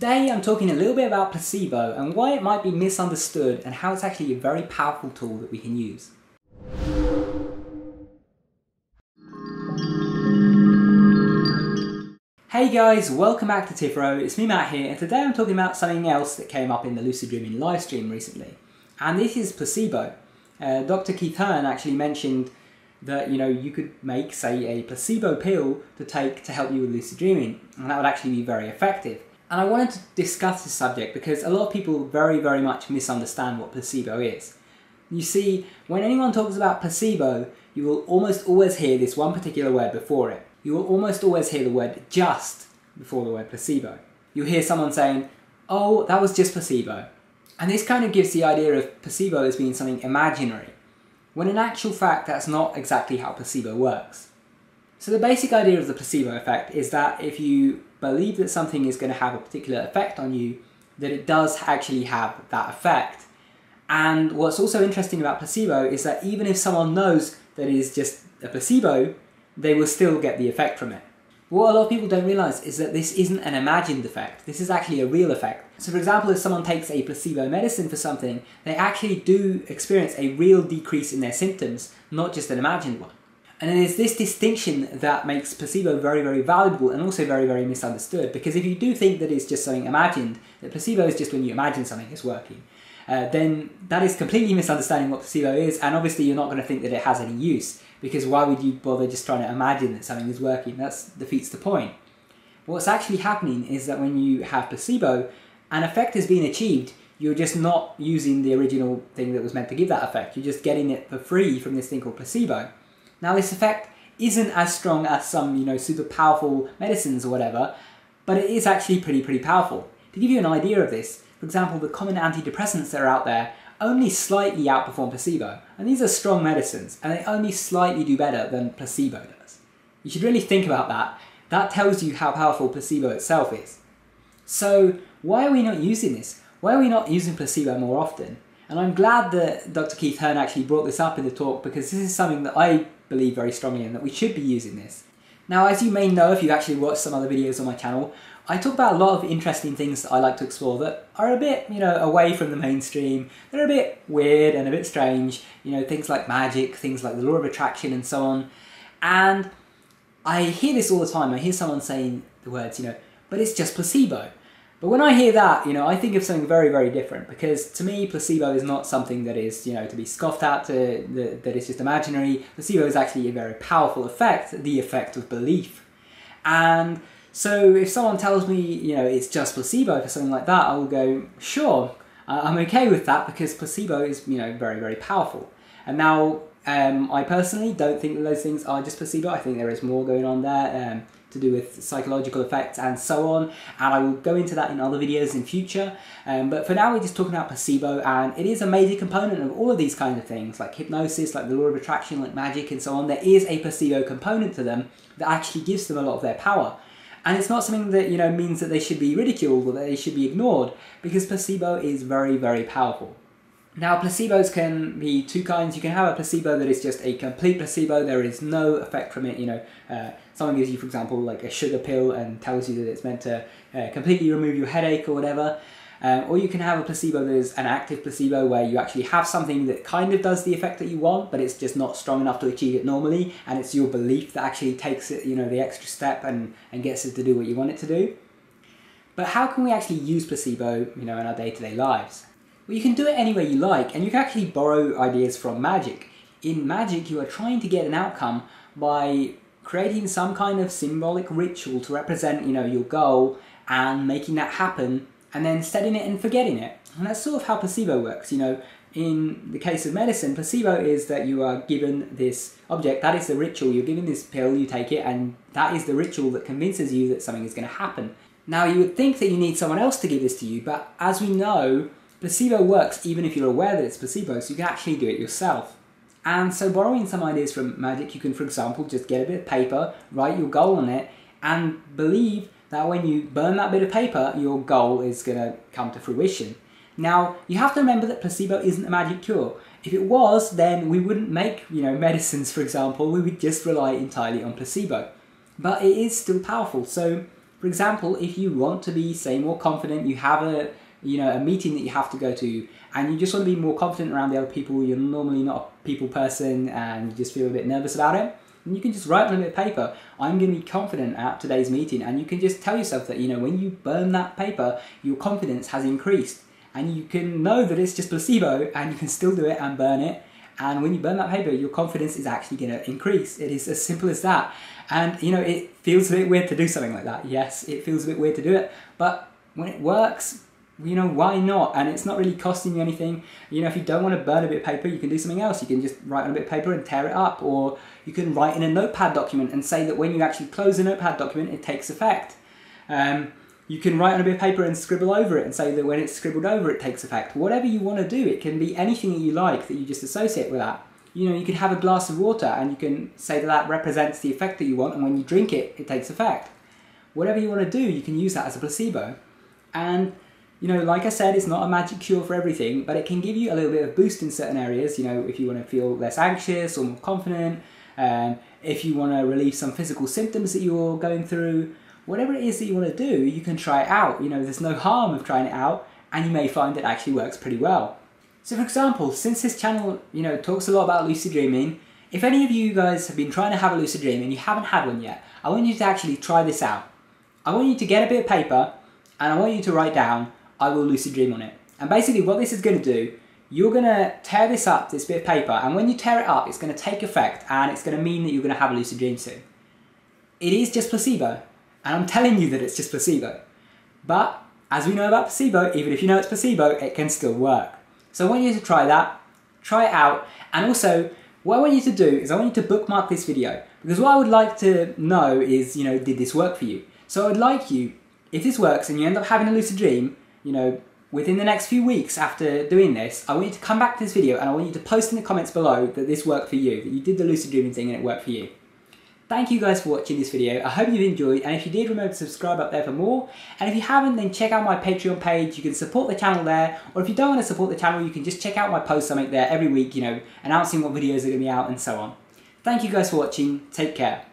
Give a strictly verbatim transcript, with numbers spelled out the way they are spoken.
Today I'm talking a little bit about placebo and why it might be misunderstood and how it's actually a very powerful tool that we can use. Hey guys, welcome back to Tipharot, it's me Matt here, and today I'm talking about something else that came up in the lucid dreaming livestream recently, and this is placebo. Uh, Doctor Keith Hearn actually mentioned that, you know, you could make, say, a placebo pill to take to help you with lucid dreaming, and that would actually be very effective. And I wanted to discuss this subject because a lot of people very, very much misunderstand what placebo is. You see, when anyone talks about placebo, you will almost always hear this one particular word before it. You will almost always hear the word just before the word placebo. You'll hear someone saying, oh, that was just placebo. And this kind of gives the idea of placebo as being something imaginary, when in actual fact that's not exactly how placebo works. So the basic idea of the placebo effect is that if you believe that something is going to have a particular effect on you, that it does actually have that effect. And what's also interesting about placebo is that even if someone knows that it is just a placebo, they will still get the effect from it. But what a lot of people don't realise is that this isn't an imagined effect, this is actually a real effect. So for example, if someone takes a placebo medicine for something, they actually do experience a real decrease in their symptoms, not just an imagined one. And it is this distinction that makes placebo very, very valuable and also very, very misunderstood, because if you do think that it's just something imagined, that placebo is just when you imagine something is working, Uh, then that is completely misunderstanding what placebo is, and obviously you're not going to think that it has any use, because why would you bother just trying to imagine that something is working? That defeats the point. What's actually happening is that when you have placebo, an effect has been achieved, you're just not using the original thing that was meant to give that effect, you're just getting it for free from this thing called placebo. Now this effect isn't as strong as some, you know, super powerful medicines or whatever, but it is actually pretty, pretty powerful. To give you an idea of this, for example, the common antidepressants that are out there only slightly outperform placebo, and these are strong medicines, and they only slightly do better than placebo does. You should really think about that. That tells you how powerful placebo itself is. So why are we not using this? Why are we not using placebo more often? And I'm glad that Doctor Keith Hearn actually brought this up in the talk, because this is something that I believe very strongly in, that we should be using this. Now, as you may know if you've actually watched some other videos on my channel, I talk about a lot of interesting things that I like to explore that are a bit, you know, away from the mainstream. They're a bit weird and a bit strange, you know, things like magic, things like the law of attraction and so on. And I hear this all the time. I hear someone saying the words, you know, but it's just placebo. But when I hear that, you know, I think of something very, very different, because to me, placebo is not something that is, you know, to be scoffed at, to, that, that it's just imaginary. Placebo is actually a very powerful effect, the effect of belief. And so if someone tells me, you know, it's just placebo for something like that, I will go, sure, I'm okay with that, because placebo is, you know, very, very powerful. And now, um, I personally don't think that those things are just placebo. I think there is more going on there. Um, to do with psychological effects and so on, and I will go into that in other videos in future, um, but for now we're just talking about placebo, and it is a major component of all of these kinds of things, like hypnosis, like the law of attraction, like magic and so on. There is a placebo component to them that actually gives them a lot of their power, and it's not something that, you know, means that they should be ridiculed or that they should be ignored, because placebo is very, very powerful. Now, placebos can be two kinds. You can have a placebo that is just a complete placebo, there is no effect from it, you know, uh, someone gives you, for example, like a sugar pill and tells you that it's meant to uh, completely remove your headache or whatever, um, or you can have a placebo that is an active placebo where you actually have something that kind of does the effect that you want, but it's just not strong enough to achieve it normally, and it's your belief that actually takes it, you know, the extra step and, and gets it to do what you want it to do. But how can we actually use placebo, you know, in our day-to-day lives? Well, you can do it any way you like, and you can actually borrow ideas from magic. In magic, you are trying to get an outcome by creating some kind of symbolic ritual to represent, you know, your goal, and making that happen, and then setting it and forgetting it. And that's sort of how placebo works, you know. In the case of medicine, placebo is that you are given this object, that is the ritual, you're given this pill, you take it, and that is the ritual that convinces you that something is going to happen. Now, you would think that you need someone else to give this to you, but as we know, placebo works even if you're aware that it's placebo, so you can actually do it yourself. And so borrowing some ideas from magic, you can, for example, just get a bit of paper, write your goal on it, and believe that when you burn that bit of paper, your goal is going to come to fruition. Now, you have to remember that placebo isn't a magic cure. If it was, then we wouldn't make, you know, medicines, for example, we would just rely entirely on placebo. But it is still powerful, so For example, if you want to be, say, more confident, you have a, you know, a meeting that you have to go to, and you just want to be more confident around the other people, you're normally not a people person and you just feel a bit nervous about it, and you can just write on a bit of paper, I'm going to be confident at today's meeting, and you can just tell yourself that, you know, when you burn that paper, your confidence has increased, and you can know that it's just placebo, and you can still do it and burn it, and when you burn that paper, your confidence is actually going to increase. It is as simple as that, and, you know, it feels a bit weird to do something like that. Yes, it feels a bit weird to do it, but when it works, you know, why not? And it's not really costing you anything. You know, if you don't want to burn a bit of paper, you can do something else. You can just write on a bit of paper and tear it up, or you can write in a notepad document and say that when you actually close a notepad document, it takes effect. Um, you can write on a bit of paper and scribble over it and say that when it's scribbled over, it takes effect. Whatever you want to do, it can be anything that you like that you just associate with that. You know, you can have a glass of water and you can say that that represents the effect that you want, and when you drink it, it takes effect. Whatever you want to do, you can use that as a placebo. And you know, like I said, it's not a magic cure for everything, but it can give you a little bit of boost in certain areas. You know, if you want to feel less anxious or more confident, um, if you want to relieve some physical symptoms that you're going through, whatever it is that you want to do, you can try it out. You know, there's no harm of trying it out, and you may find it actually works pretty well. So for example, since this channel, you know, talks a lot about lucid dreaming, if any of you guys have been trying to have a lucid dream and you haven't had one yet, I want you to actually try this out. I want you to get a bit of paper, and I want you to write down, I will lucid dream on it. And basically what this is going to do, you're going to tear this up, this bit of paper, and when you tear it up, it's going to take effect, and it's going to mean that you're going to have a lucid dream soon. It is just placebo, and I'm telling you that it's just placebo. But as we know about placebo, even if you know it's placebo, it can still work. So I want you to try that, try it out, and also what I want you to do is I want you to bookmark this video, because what I would like to know is, you know, did this work for you? So I would like you, if this works and you end up having a lucid dream, you know, within the next few weeks after doing this, I want you to come back to this video and I want you to post in the comments below that this worked for you, that you did the lucid dreaming thing and it worked for you. Thank you guys for watching this video. I hope you've enjoyed, and if you did, remember to subscribe up there for more. And if you haven't, then check out my Patreon page. You can support the channel there, or if you don't want to support the channel, you can just check out my posts I make there every week, you know, announcing what videos are going to be out and so on. Thank you guys for watching. Take care.